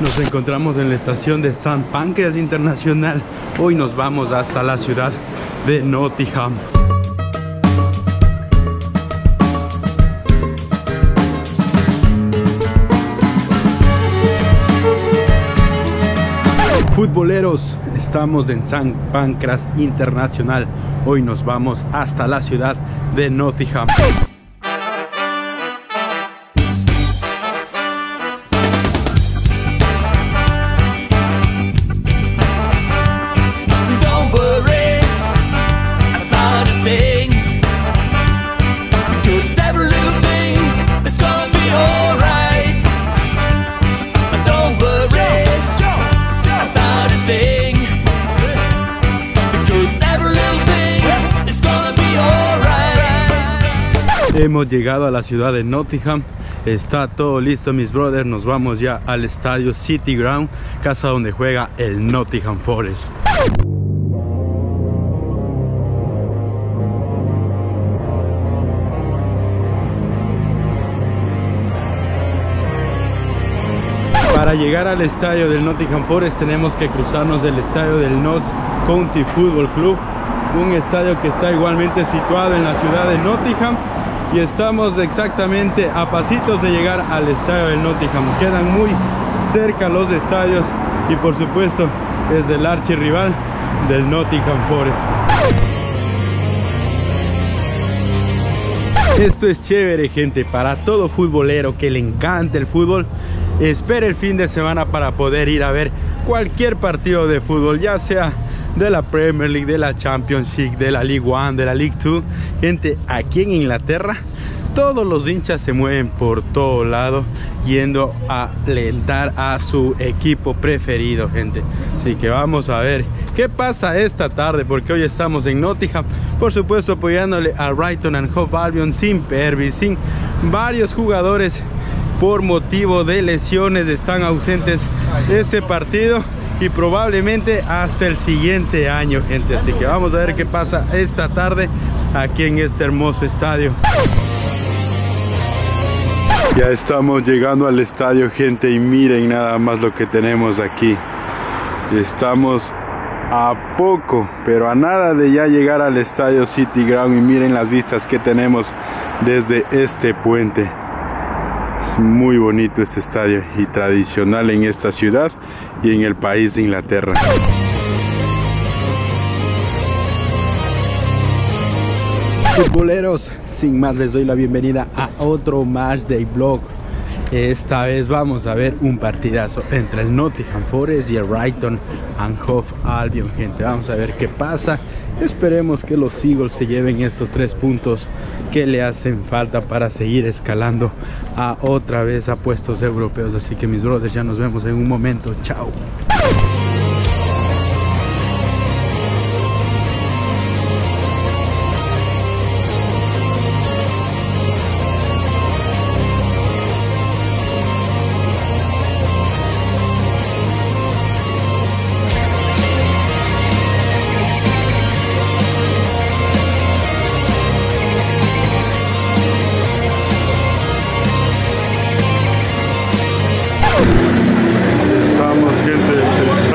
Nos encontramos en la estación de San Pancras Internacional. Hoy nos vamos hasta la ciudad de Nottingham. Futboleros, estamos en San Pancras Internacional. Hoy nos vamos hasta la ciudad de Nottingham. Hemos llegado a la ciudad de Nottingham, está todo listo, mis brothers. Nos vamos ya al estadio City Ground, casa donde juega el Nottingham Forest. Para llegar al estadio del Nottingham Forest tenemos que cruzarnos del estadio del Notts County Football Club, un estadio que está igualmente situado en la ciudad de Nottingham. Y estamos exactamente a pasitos de llegar al estadio del Nottingham. Quedan muy cerca los estadios y por supuesto es el archirrival del Nottingham Forest. Esto es chévere, gente, para todo futbolero que le encanta el fútbol. Espera el fin de semana para poder ir a ver cualquier partido de fútbol, ya sea de la Premier League, de la Champions League, de la League One, de la League Two. Gente, aquí en Inglaterra todos los hinchas se mueven por todo lado yendo a alentar a su equipo preferido, gente. Así que vamos a ver qué pasa esta tarde, porque hoy estamos en Nottingham, por supuesto apoyándole a Brighton and Hove Albion sin Pervis, sin varios jugadores por motivo de lesiones están ausentes este partido y probablemente hasta el siguiente año, gente. Así que vamos a ver qué pasa esta tarde aquí en este hermoso estadio. Ya estamos llegando al estadio, gente, y miren nada más lo que tenemos aquí. Estamos a poco, pero a nada de ya llegar al estadio City Ground y miren las vistas que tenemos desde este puente. Es muy bonito este estadio y tradicional en esta ciudad y en el país de Inglaterra. Futboleros, sin más les doy la bienvenida a otro match day vlog. Esta vez vamos a ver un partidazo entre el Nottingham Forest y el Brighton and Hove Albion, gente. Vamos a ver qué pasa. Esperemos que los Eagles se lleven estos 3 puntos que le hacen falta para seguir escalando a otra vez a puestos europeos. Así que, mis brothers, ya nos vemos en un momento. Chao. Gente,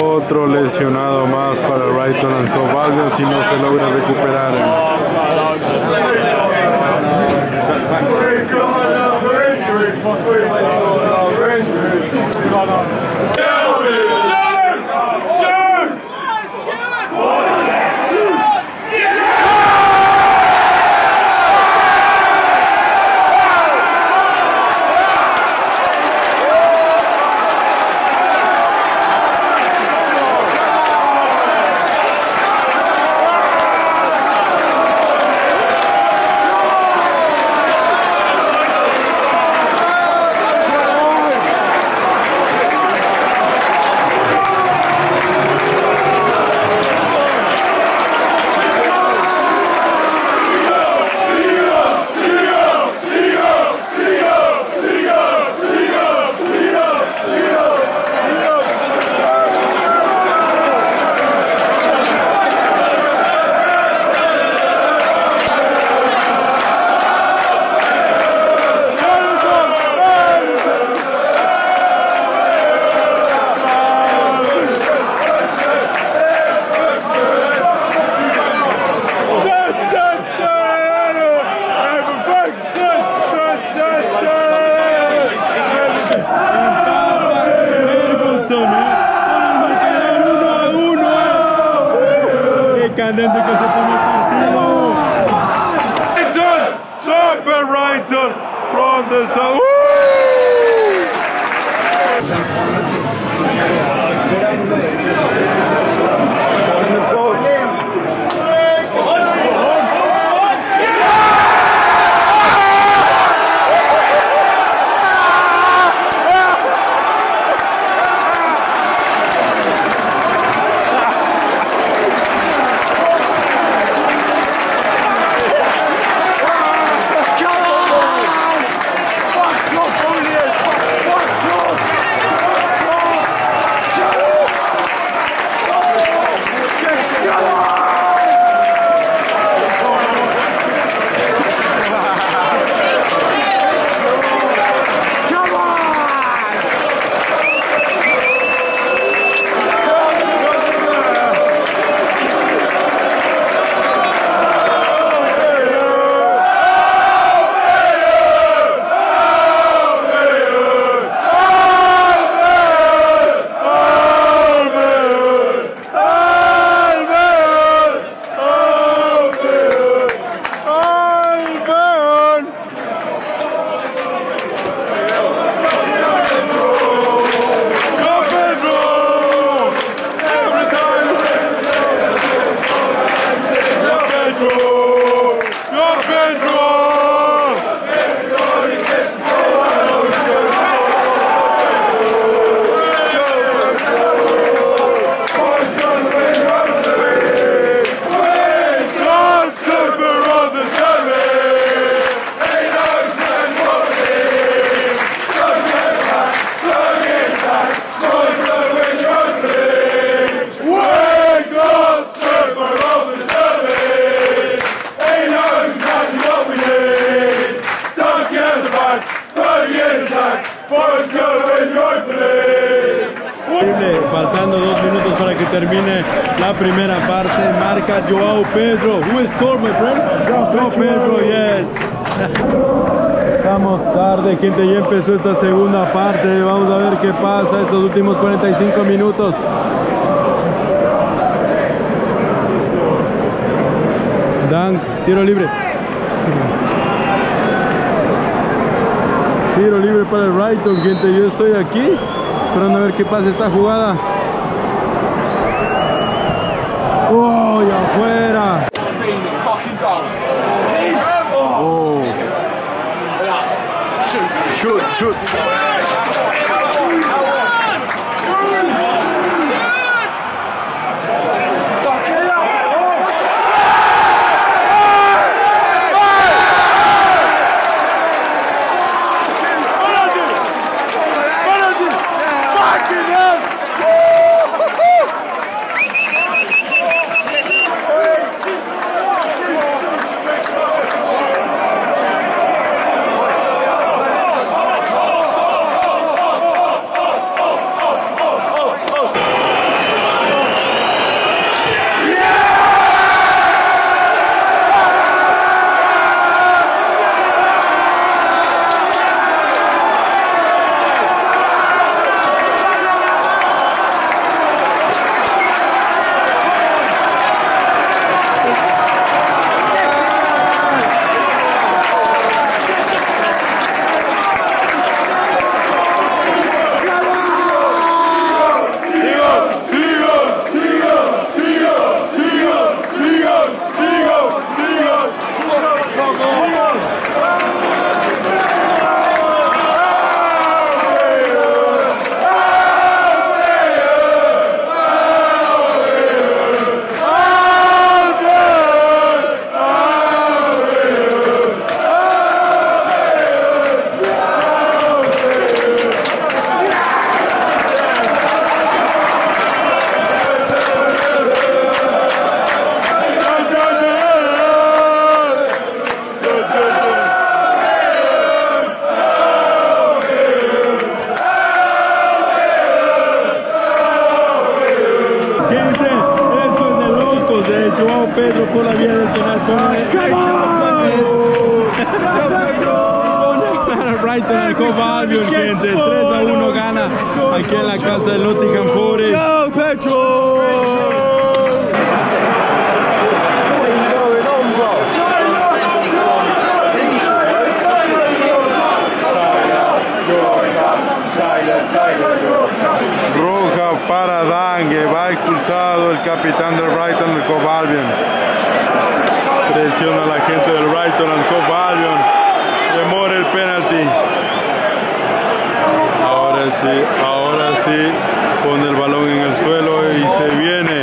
Otro lesionado más para Brighton and Hove Albion si no se logra recuperar. Faltando 2 minutos para que termine la primera parte, marca Joao Pedro. Who scored, my friend? Joao Pedro, yes. Estamos tarde, gente, ya empezó esta segunda parte. Vamos a ver qué pasa estos últimos 45 minutos. Dunk, tiro libre. Tiro libre para el Brighton, gente, yo estoy aquí. Esperando a ver qué pasa esta jugada. ¡Oh! ¡Y afuera! ¡Oh! ¡Shoot! ¡Shoot! Hove Albion, gente, 3-1 gana aquí en la casa del Nottingham Forest. ¡Joao Pedro! Roja para Dangue, va expulsado el capitán del Brighton and Hove Albion. Presiona a la gente del Brighton and Hove Albion, demora el penalti. Ahora sí, pone el balón en el suelo y se viene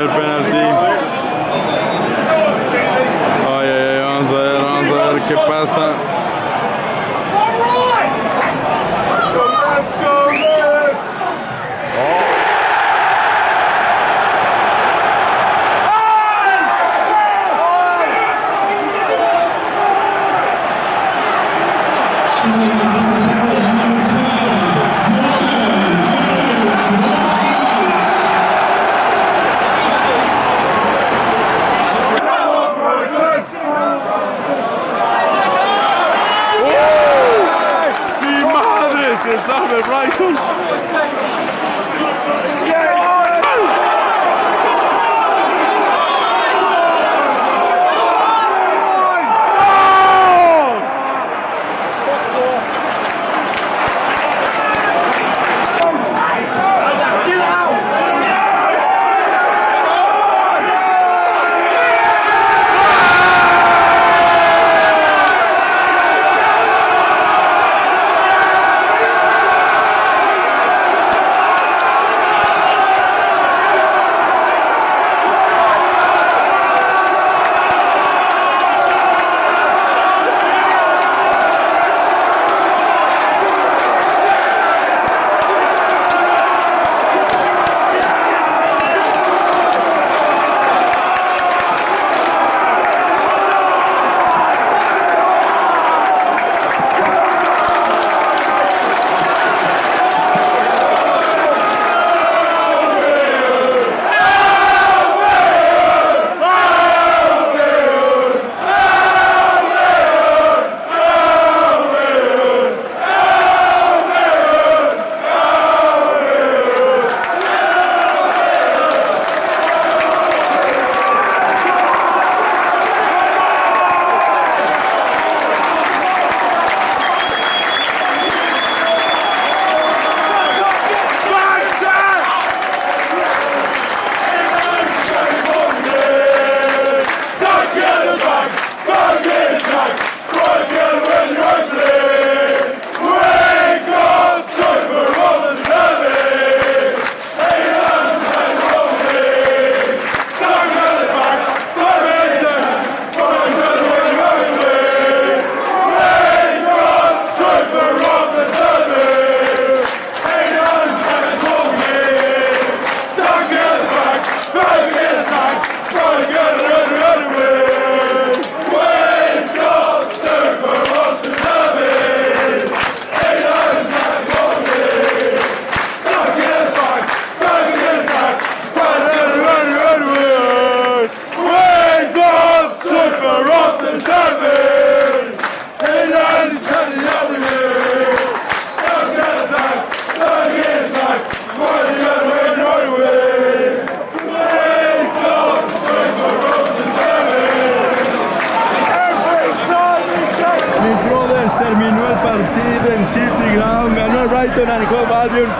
el penalti. Ay, vamos a ver qué pasa.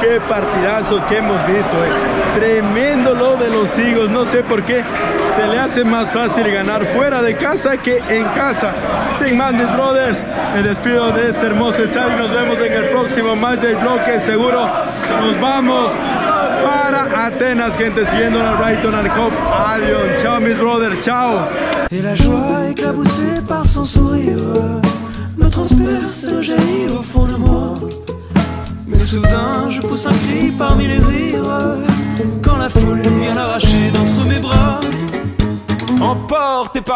Qué partidazo que hemos visto, tremendo lo de los Eagles. No sé por qué se le hace más fácil ganar fuera de casa que en casa. Sin más, mis brothers, me despido de este hermoso estadio. Nos vemos en el próximo match del bloque. Seguro nos vamos para Atenas, gente, siguiendo a Brighton and Hove Albion. Chao, mis brothers, chao. Y la joie éclaboussée par son sourire me transperce, jaillit au fond de moi. Mais soudain je pousse un cri parmi les rires, quand la foule vient l'arracher d'entre mes bras, emporté par